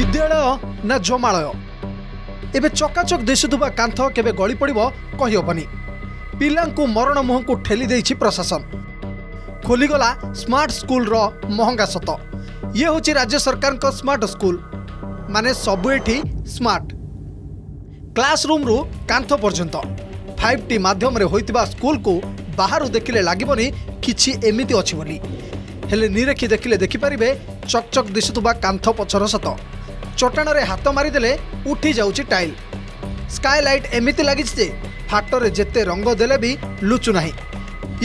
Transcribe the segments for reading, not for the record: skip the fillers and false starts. विद्यालय ना जमालय एवं चकाचक दिशुवा कांथ केबे गली पड़ब कहीहबनी। पिलांकु मरण मुह को ठेली देछि प्रशासन। खोलीगला स्मार्ट स्कूल रो महंगा सत। ये होछि राज्य सरकार को स्मार्ट स्कूल माने सबु एठी स्मार्ट। क्लास रूम रु कांथ पर्यंत 5T माध्यम रे होइतिबा स्कूल को बाहर देखिले लागबनी किछि एमिति अछि बोली। हेले निरेखी देखिले देखि परिबे चकचक दिसुतुबा कांथ पछर सत। चटाण रे हाथ मारी देले उठी जाउछि टाइल। स्काईलाइट एमिति लागिछि जे फाट रे जेते रंग देले भी लुचु नाही।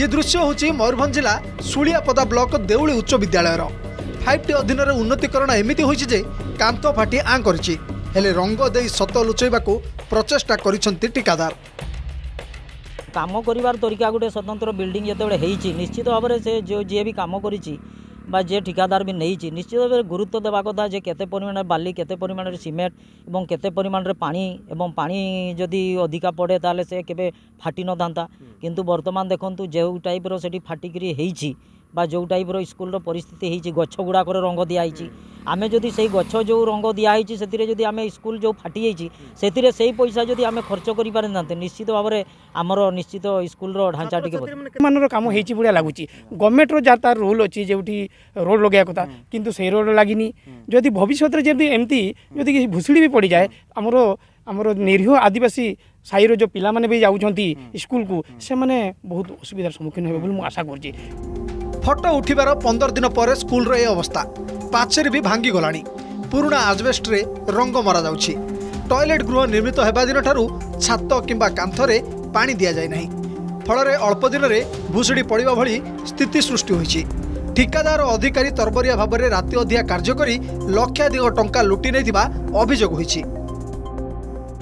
ये दृश्य होछि मयूरभंज जिला सुलियापदा ब्लॉक देउली उच्च विद्यालय रो 5T अधीन रे उन्नतीकरण एमिति होइछि जे कांथ फाटी आं करिछि। हेले रंग देई सत लुचैबाको प्रचेष्टा करिसंती ठिकादार। काम करिवार तरीका गोटे स्वतंत्र बिल्डिंग जतबेले हेइछि निश्चित भाव में से जो जे भी काम करिछि बा जे ठिकादार भी नहींछि निश्चित भाव गुरुत्व देवा कथा जे केते परिमाण बाली केते परिमाण सीमेंट एवं केते परिमाण पानी एवं पानी जदि अधिका पड़े ताले से केबे फाटी न दांता। किंतु वर्तमान देखंतु जे टाइप रो सेठी फाटिकरी हेइछि बा जो टाइप रो स्कूल रो परिस्थिति हेइछि गछ गुडा कर रंग दिया हेइछि। आमे जदि सेही गछ जो रंग दिया हेइछि सेतिरे जदि आमे स्कूल जो फाटी हेइछि सेतिरे सेही पैसा जदि आमे खर्च करि पारे नते निश्चित भाव में हमरो निश्चित स्कूल रो ढांचा टिके मानर काम हेइछि बुढिया लागुछि। गवर्नमेंट रो जाता रूल अछि जेउठी रोड लगया कथा किंतु सेही रोड लागिनी। जदि भविष्य रे जदि एम्ति जदि किसी भुसुडी भी पड़ी जाए हमरो हमरो निर्भय आदिवासी साईरो जो पिला माने भी जाउछंती स्कूल को से माने बहुत असुविधार सम्मुखीन हेबे बोली आशा करछि। फटो उठिबार 15 दिन पर स्कूल रे अवस्था पाचेरी भी भांगी गलाणी। पुराना आजबेस्ट रे रंग मरा जाउछि। टॉयलेट गृह निर्मित हेबा दिन ठारू छात किंबा कांथ रे पानी दिया जाय नाही। फल रे अल्प दिन रे भुसुडी पड़िबा भली स्थिति सृष्टि होइछि। ठिकादार अधिकारी तरबरिया भाव में राति अधिया कार्य करी लक्षाधिक टंका लुटि नैथिबा अभियोग होइछि।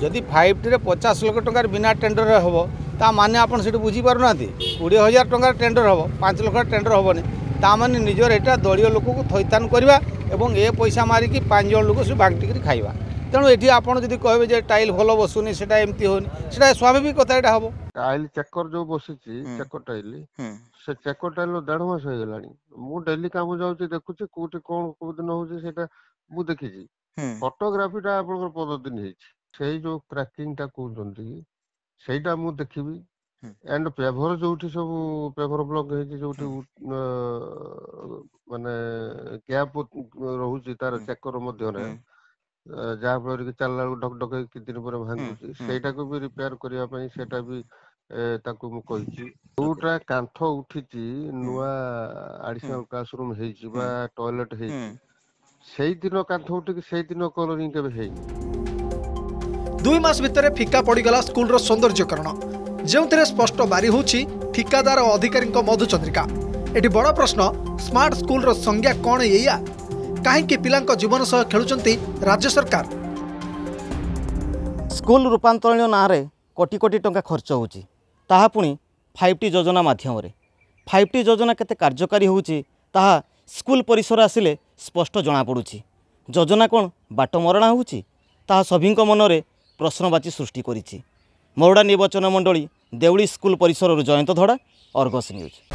जदि 5T रे 50 लाख टंका बिना टेंडर रे होबो ता माने आपण सेठ बुझी पारु नाथि। 20,000 टंका टेंडर होबो 5 लाख टेंडर होबोनी ता माने निजर एटा दलियों लोक को थैतान करवा एवं ए पैसा मारिकी 5 जन लोक से बांटिकरी खाइबा। तेणु एठी आपण जदि कहबे जे टाइल भलो बसुनी सेटा एम्ति होनी सेटा स्वाभाविक कथा एटा होबो। टाइल चेकर जो बसिछि चेकर टाइल से चेकर टाइल 1.5 मास होय गलानी। मु डेली काम जाउछि देखुछि कोठी कोन कोदिन होउछि सेटा मु देखिछि। फोटोग्राफी टा आपण पद्धति हेछि से जो क्रैकिंग टा कहते सहीटा मुझे देखी एंड पेभर जो सब पेभर ब्लॉक जो माने गैप रोचे तार चेकर मध्य जहाँफल कि चलना ढक ढक कि दिन पर भांगुची सहीटा को भी रिपेयर करने सेटा भी कही जोटा कांथ उठी नुआ एडिशनल क्लासरूम होगा टॉयलेट हो कांथ उठी से दिन कलोनी के 2 मास भितर फिका पड़गला स्कूल रो सौंदर्यकरण जो स्पष्ट बारी होछि ठिकादार और अधिकारी मधुचंद्रिका। एटी बड़ प्रश्न स्मार्ट स्कूल रो संज्ञा कौन एया कहीं पिलांको जीवन सह खेलुचंती राज्य सरकार। स्कूल रूपांतरण ना रे कोटी कोटी टंका खर्च होछि ताहा पुनी 5T योजना माध्यम रे 5T योजना केते कार्यकारी होछि ताहा स्कूल परिसर आसिले स्पष्ट जना पडुछि। योजना कोन बाटमरणा होछि ताहा सभिंको मनरे प्रश्नवाची सृष्टि करिछि। मौड़ा निर्वाचन मंडली देउली स्कूल परिसर जयंत धड़ा, आर्गस न्यूज।